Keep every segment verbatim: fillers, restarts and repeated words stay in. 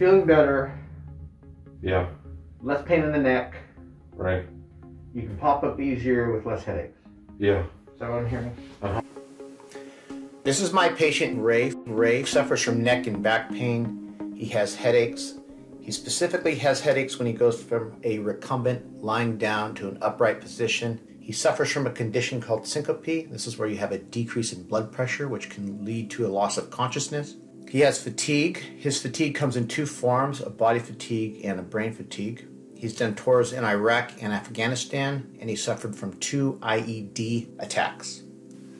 feeling better. Yeah. Less pain in the neck. Right. You can pop up easier with less headaches. Yeah. Is that what I'm hearing? Uh-huh. This is my patient, Ray. Ray suffers from neck and back pain. He has headaches. He specifically has headaches when he goes from a recumbent lying down to an upright position. He suffers from a condition called syncope. This is where you have a decrease in blood pressure, which can lead to a loss of consciousness. He has fatigue. His fatigue comes in two forms, a body fatigue and a brain fatigue. He's done tours in Iraq and Afghanistan, and he suffered from two I E D attacks.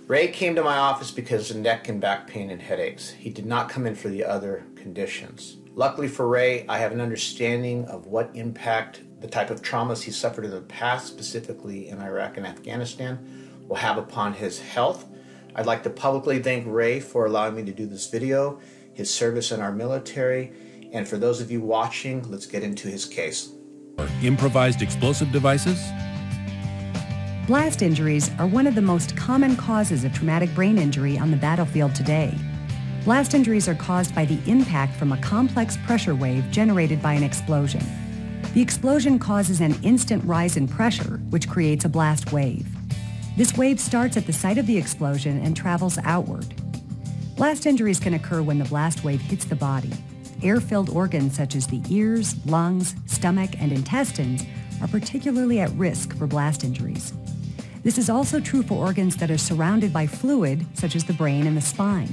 Ray came to my office because of neck and back pain and headaches. He did not come in for the other conditions. Luckily for Ray, I have an understanding of what impact the type of traumas he suffered in the past, specifically in Iraq and Afghanistan, will have upon his health. I'd like to publicly thank Ray for allowing me to do this video, his service in our military, and for those of you watching, let's get into his case. Improvised explosive devices? Blast injuries are one of the most common causes of traumatic brain injury on the battlefield today. Blast injuries are caused by the impact from a complex pressure wave generated by an explosion. The explosion causes an instant rise in pressure, which creates a blast wave. This wave starts at the site of the explosion and travels outward. Blast injuries can occur when the blast wave hits the body. Air-filled organs such as the ears, lungs, stomach, and intestines are particularly at risk for blast injuries. This is also true for organs that are surrounded by fluid, such as the brain and the spine.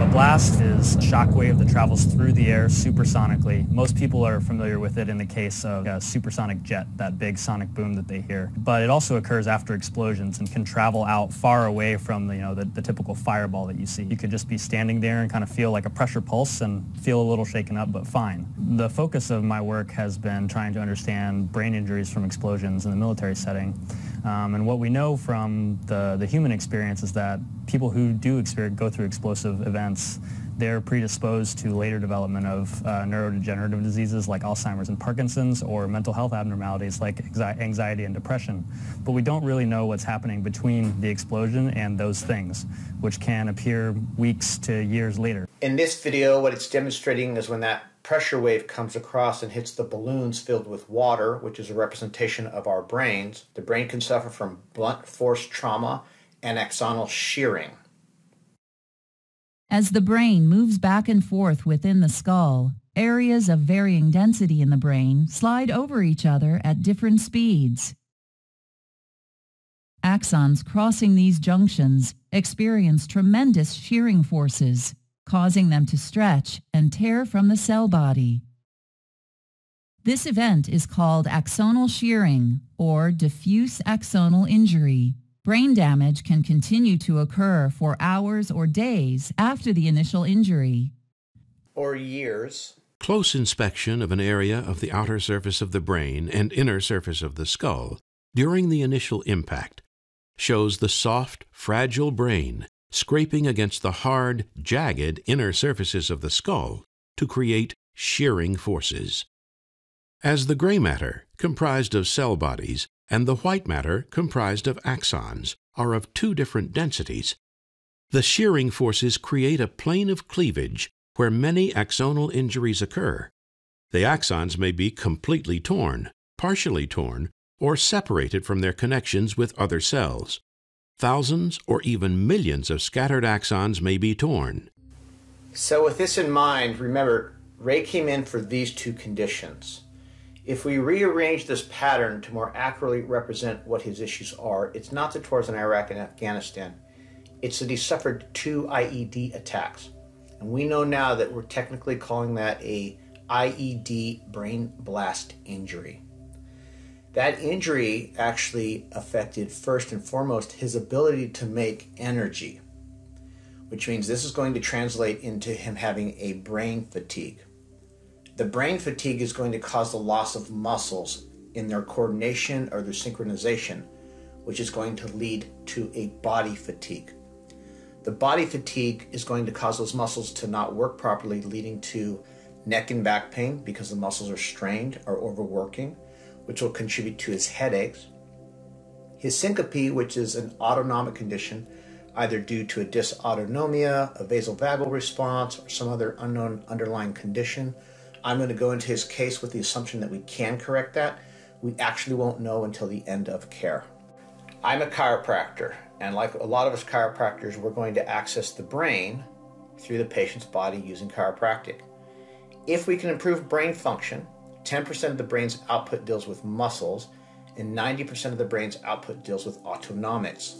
A blast is a shock wave that travels through the air supersonically. Most people are familiar with it in the case of a supersonic jet, that big sonic boom that they hear. But it also occurs after explosions and can travel out far away from the, you know, the, the typical fireball that you see. You could just be standing there and kind of feel like a pressure pulse and feel a little shaken up, but fine. The focus of my work has been trying to understand brain injuries from explosions in the military setting. Um, and what we know from the, the human experience is that people who do experience, go through explosive events, they're predisposed to later development of uh, neurodegenerative diseases like Alzheimer's and Parkinson's, or mental health abnormalities like anxiety and depression. But we don't really know what's happening between the explosion and those things, which can appear weeks to years later. In this video, what it's demonstrating is when that pressure wave comes across and hits the balloons filled with water, which is a representation of our brains, the brain can suffer from blunt force trauma and axonal shearing. As the brain moves back and forth within the skull, areas of varying density in the brain slide over each other at different speeds. Axons crossing these junctions experience tremendous shearing forces, causing them to stretch and tear from the cell body. This event is called axonal shearing or diffuse axonal injury. Brain damage can continue to occur for hours or days after the initial injury. Or years. Close inspection of an area of the outer surface of the brain and inner surface of the skull during the initial impact shows the soft, fragile brain scraping against the hard, jagged inner surfaces of the skull to create shearing forces. As the gray matter, comprised of cell bodies, and the white matter, comprised of axons, are of two different densities, the shearing forces create a plane of cleavage where many axonal injuries occur. The axons may be completely torn, partially torn, or separated from their connections with other cells. Thousands or even millions of scattered axons may be torn. So with this in mind, remember, Ray came in for these two conditions. If we rearrange this pattern to more accurately represent what his issues are, it's not the tours in Iraq and Afghanistan. It's that he suffered two I E D attacks. And we know now that we're technically calling that a I E D brain blast injury. That injury actually affected, first and foremost, his ability to make energy, which means this is going to translate into him having a brain fatigue. The brain fatigue is going to cause the loss of muscles in their coordination or their synchronization, which is going to lead to a body fatigue. The body fatigue is going to cause those muscles to not work properly, leading to neck and back pain because the muscles are strained or overworking, which will contribute to his headaches. His syncope, which is an autonomic condition, either due to a dysautonomia, a vasovagal response, or some other unknown underlying condition, I'm going to go into his case with the assumption that we can correct that. We actually won't know until the end of care. I'm a chiropractor, and like a lot of us chiropractors, we're going to access the brain through the patient's body using chiropractic. If we can improve brain function, ten percent of the brain's output deals with muscles, and ninety percent of the brain's output deals with autonomics.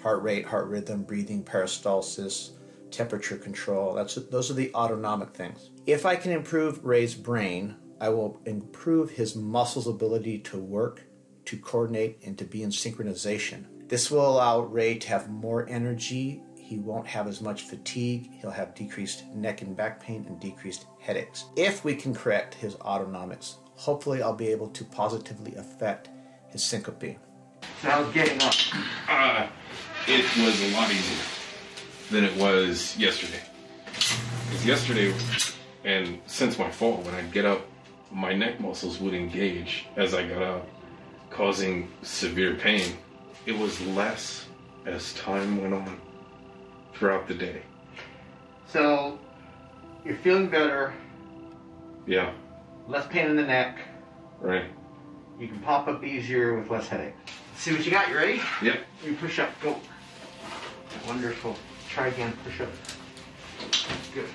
Heart rate, heart rhythm, breathing, peristalsis, temperature control. That's, those are the autonomic things. If I can improve Ray's brain, I will improve his muscles' ability to work, to coordinate, and to be in synchronization. This will allow Ray to have more energy. He won't have as much fatigue. He'll have decreased neck and back pain and decreased headaches. If we can correct his autonomics, hopefully I'll be able to positively affect his syncope. So how's getting up? Uh, it was a lot easier than it was yesterday. Because yesterday, and since my fall, when I'd get up, my neck muscles would engage as I got up, causing severe pain. It was less as time went on throughout the day. So, you're feeling better. Yeah. Less pain in the neck. Right. You can pop up easier with less headache. See what you got, you ready? Yep. You push up, go. Wonderful. Try again, push up. Good.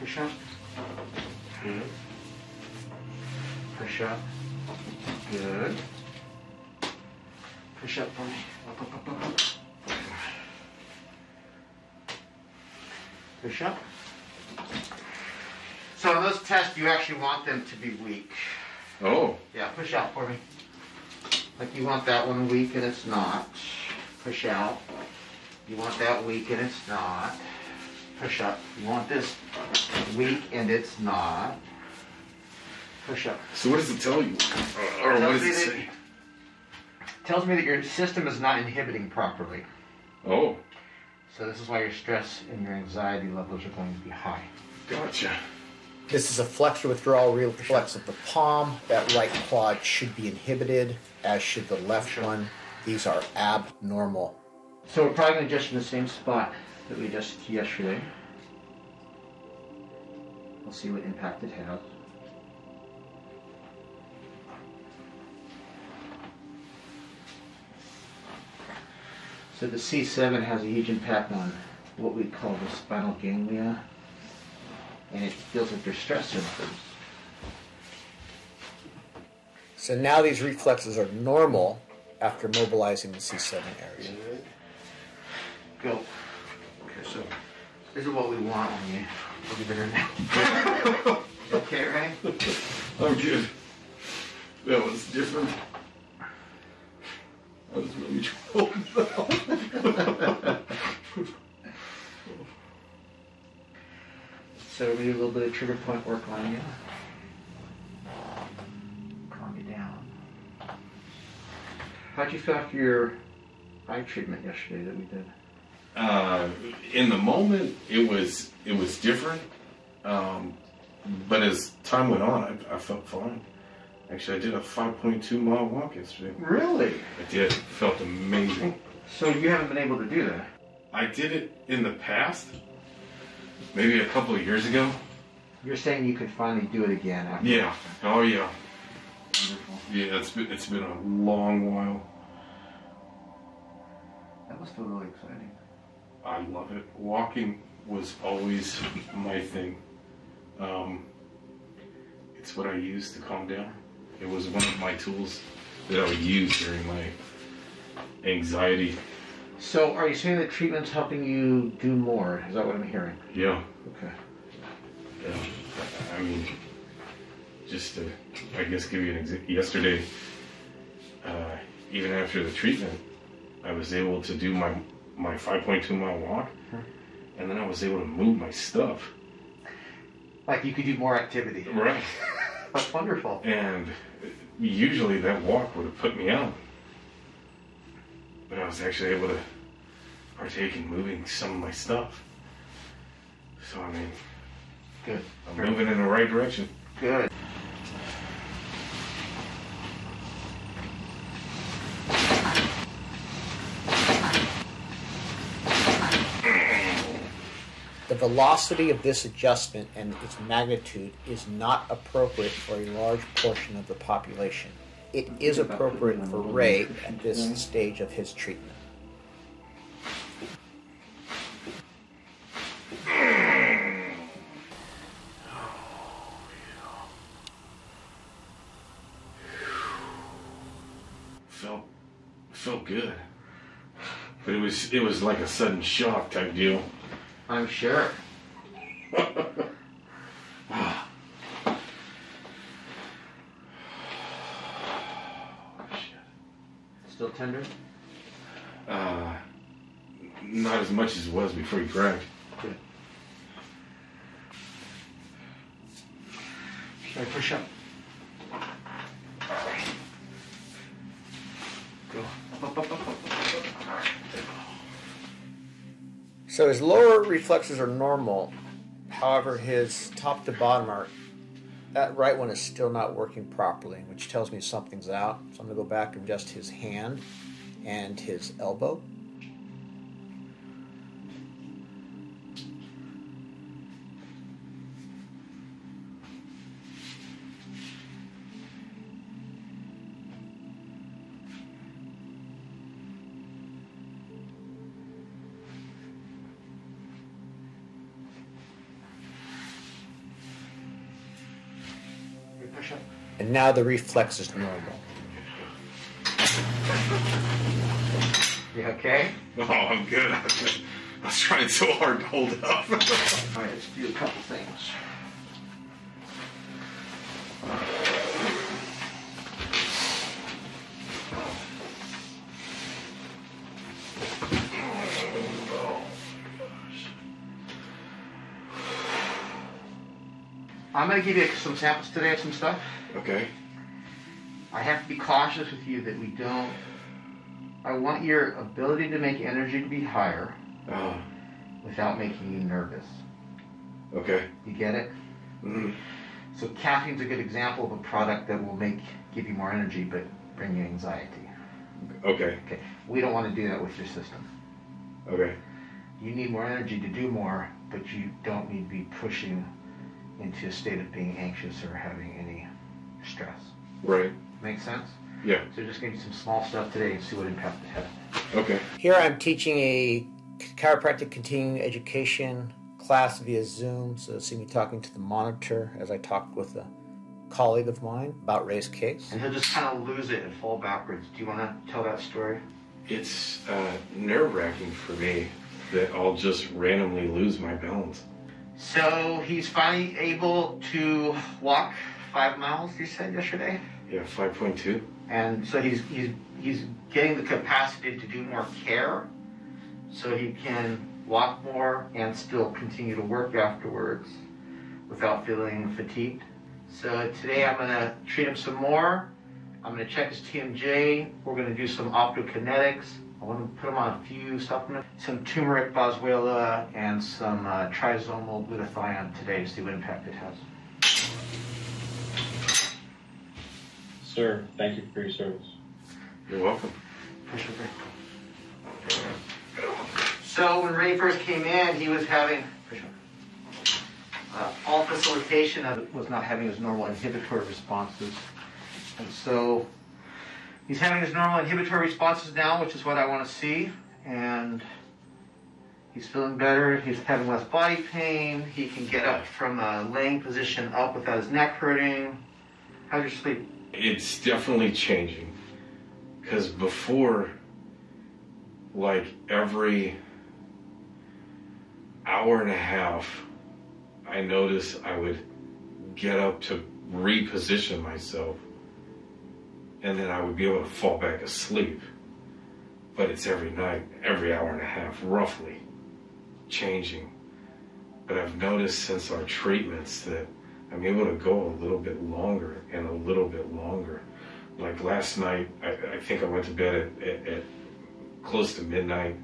Push up. Good. Push up. Good. Push up for me. Up, up, up, up, up. Push up. So on those tests, you actually want them to be weak. Oh. Yeah, push out for me. Like you want that one weak and it's not. Push out. You want that weak and it's not. Push up. You want this weak and it's not. Push up. So what does it tell you? Or, or what does it say? It tells me that your system is not inhibiting properly. Oh. So this is why your stress and your anxiety levels are going to be high. Gotcha. This is a flexor withdrawal reflex of the palm. That right quad should be inhibited, as should the left one. These are abnormal. So we're probably going to adjust in the same spot that we adjusted to yesterday. We'll see what impact it has. So the C seven has a huge impact on what we call the spinal ganglia, and it deals with your stress symptoms. So now these reflexes are normal after mobilizing the C seven area. Go. Okay, so this is what we want on you. We'll give it in now. Okay, Ray? I'm good. That was different. I was really troubled. So we're going to do a little bit of trigger point work on you. Calm you down. How'd you feel after your eye treatment yesterday that we did? Uh, in the moment, it was it was different, um, but as time went on, I, I felt fine. Actually, I did a five point two mile walk yesterday. Really? I did. It felt amazing. So you haven't been able to do that? I did it in the past, maybe a couple of years ago. You're saying you could finally do it again after? Yeah. Oh, yeah. Wonderful. Yeah, it's been, it's been a long while. That must feel really exciting. I love it. Walking was always my thing. Um, it's what I used to calm down. It was one of my tools that I would use during my anxiety. So are you saying that treatment's helping you do more? Is that what I'm hearing? Yeah. Okay. Yeah. I mean, just to, I guess, give you an example. Yesterday, uh, even after the treatment, I was able to do my, my five point two mile walk, and then I was able to move my stuff. Like you could do more activity. Right. That's wonderful. And usually that walk would have put me out. But I was actually able to partake in moving some of my stuff. So, I mean, good. I'm Perfect. Moving in the right direction. Good. The velocity of this adjustment and its magnitude is not appropriate for a large portion of the population. It is appropriate for Ray at this stage of his treatment. Felt, felt good, but it was it was like a sudden shock type deal. I'm sure. Still tender? Uh, not as much as it was before you cracked. Good. Should I push up? Go. Up, up, up, up, up. So his lower reflexes are normal. However, his top to bottom are, that right one is still not working properly, which tells me something's out. So I'm going to go back and adjust his hand and his elbow. And now the reflex is normal. You okay? No, I'm good. I was trying so hard to hold up. All right, let's do a couple things. I'm going to give you some samples today of some stuff. Okay. I have to be cautious with you that we don't... I want your ability to make energy to be higher uh, without making you nervous. Okay. You get it? Mm-hmm. So caffeine's a good example of a product that will make give you more energy but bring you anxiety. Okay. Okay. We don't want to do that with your system. Okay. You need more energy to do more, but you don't need to be pushing into a state of being anxious or having any stress. Right. Make sense? Yeah. So just going to do some small stuff today and see what impact it has. Okay. Here I'm teaching a chiropractic continuing education class via Zoom, so you'll see me talking to the monitor as I talked with a colleague of mine about Ray's case. And he'll just kind of lose it and fall backwards. Do you want to tell that story? It's uh, nerve-wracking for me that I'll just randomly lose my balance. So he's finally able to walk five miles, you said yesterday? Yeah, five point two. And so he's, he's, he's getting the capacity to do more care so he can walk more and still continue to work afterwards without feeling fatigued. So today I'm going to treat him some more. I'm going to check his T M J. We're going to do some optokinetics. I want to put them on a few supplements, some turmeric boswellia and some uh, trisomal glutathione today to see what impact it has. Sir, thank you for your service. You're welcome. So when Ray first came in, he was having uh, all facilitation of it was not having his normal inhibitory responses, and so he's having his normal inhibitory responses now, which is what I want to see. And he's feeling better. He's having less body pain. He can get up from a laying position up without his neck hurting. How's your sleep? It's definitely changing. Because before, like every hour and a half, I noticed I would get up to reposition myself, and then I would be able to fall back asleep. But it's every night, every hour and a half, roughly, changing. But I've noticed since our treatments that I'm able to go a little bit longer and a little bit longer. Like last night, I, I think I went to bed at, at, at close to midnight.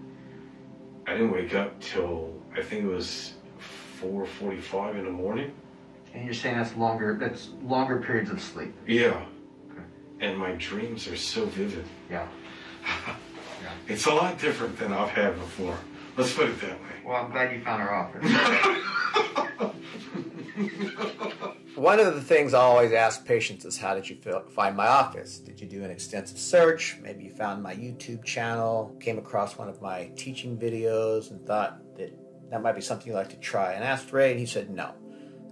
I didn't wake up till, I think it was four forty-five in the morning. And you're saying that's longer, that's longer periods of sleep? Yeah. And my dreams are so vivid. Yeah. Yeah. It's a lot different than I've had before. Let's put it that way. Well, I'm glad you found our office. One of the things I always ask patients is, how did you find my office? Did you do an extensive search? Maybe you found my YouTube channel, came across one of my teaching videos, and thought that that might be something you'd like to try. And asked Ray, and he said no.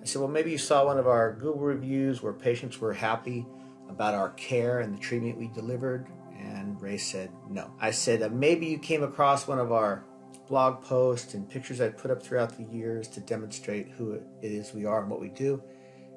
I said, well, maybe you saw one of our Google reviews where patients were happy about our care and the treatment we delivered. And Ray said no. I said, maybe you came across one of our blog posts and pictures I put up throughout the years to demonstrate who it is we are and what we do.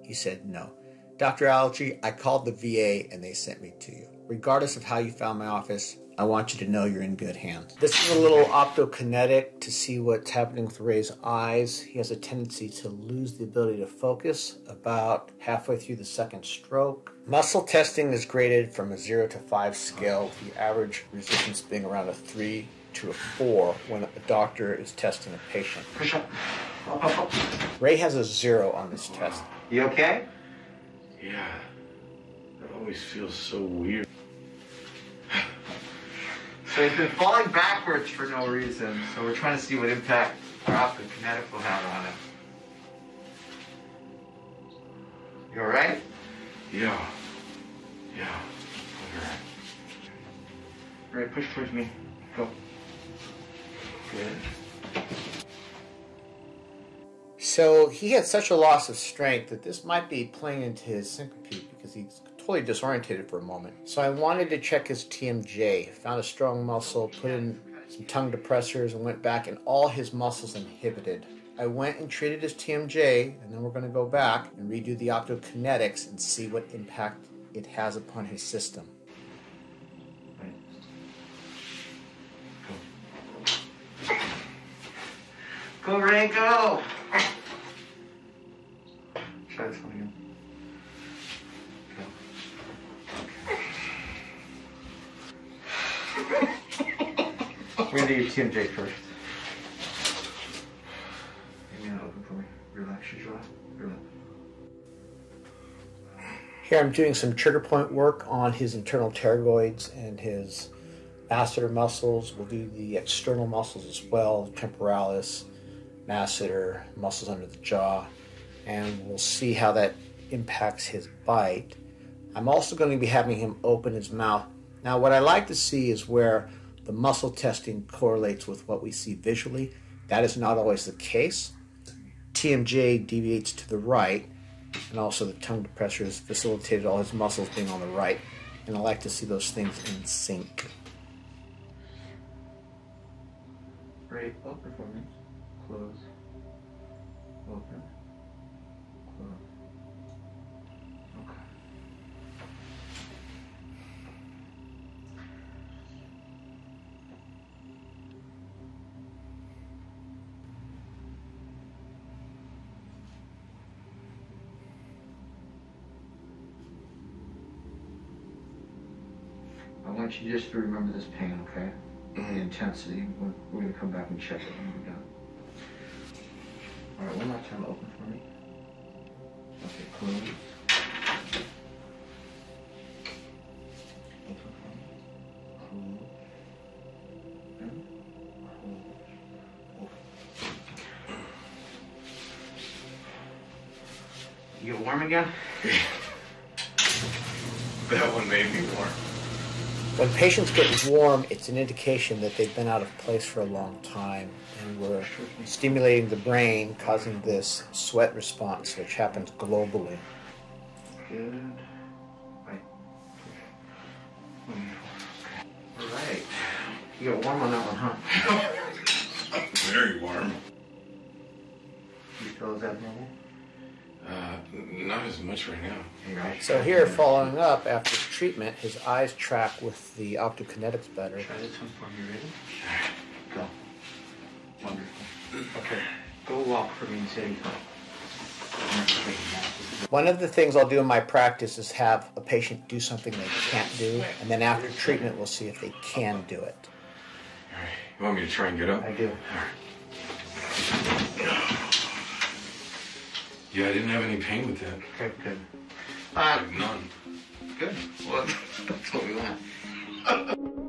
He said no. Doctor Alge, I called the V A and they sent me to you. Regardless of how you found my office, I want you to know you're in good hands. This is a little optokinetic to see what's happening with Ray's eyes. He has a tendency to lose the ability to focus about halfway through the second stroke. Muscle testing is graded from a zero to five scale, with the average resistance being around a three to a four when a doctor is testing a patient. Push up. Up, up, up. Ray has a zero on this test. You okay? Yeah. That always feels so weird. So he's been falling backwards for no reason, so we're trying to see what impact our optokinetic will have on him. You all right? Yeah. Yeah. All right. All right, push towards me. Go. Good. So he had such a loss of strength that this might be playing into his syncope, because he's totally disorientated for a moment. So I wanted to check his T M J, found a strong muscle, put in some tongue depressors, and went back, and all his muscles inhibited. I went and treated his T M J, and then we're going to go back and redo the optokinetics and see what impact it has upon his system. Go, Ray, go! Try this one again. Go. Okay. We're gonna do your T M J first. Give me an open for me. Relax your jaw. Relax. Here I'm doing some trigger point work on his internal pterygoids and his masseter muscles. We'll do the external muscles as well, temporalis, masseter, muscles under the jaw, and we'll see how that impacts his bite. I'm also going to be having him open his mouth. Now, what I like to see is where the muscle testing correlates with what we see visually. That is not always the case. T M J deviates to the right, and also the tongue depressor has facilitated all his muscles being on the right, and I like to see those things in sync. Great, open for me. Close. Open. Close. Okay. I want you just to remember this pain, okay? And the intensity. We're, we're going to come back and check it when we're done. All right, one more time, open for me. Okay, close. Open for me. Close. And close. Open. You get warm again? That one made me warm. When patients get warm, it's an indication that they've been out of place for a long time, and we're stimulating the brain, causing this sweat response, which happens globally. Good. Right. All right. You got warm on that one, huh? Very warm. You feel that normal? Uh, not as much right now. Right. So here, following up after treatment, his eyes track with the optokinetics better. Try this one for me, ready? Go. Wonderful. Okay, go walk for me and say go. One of the things I'll do in my practice is have a patient do something they can't do, and then after treatment, we'll see if they can do it. All right. You want me to try and get up? I do. All right. Yeah, I didn't have any pain with that. Okay, good. Uh, none. Good. Well, that's what we want.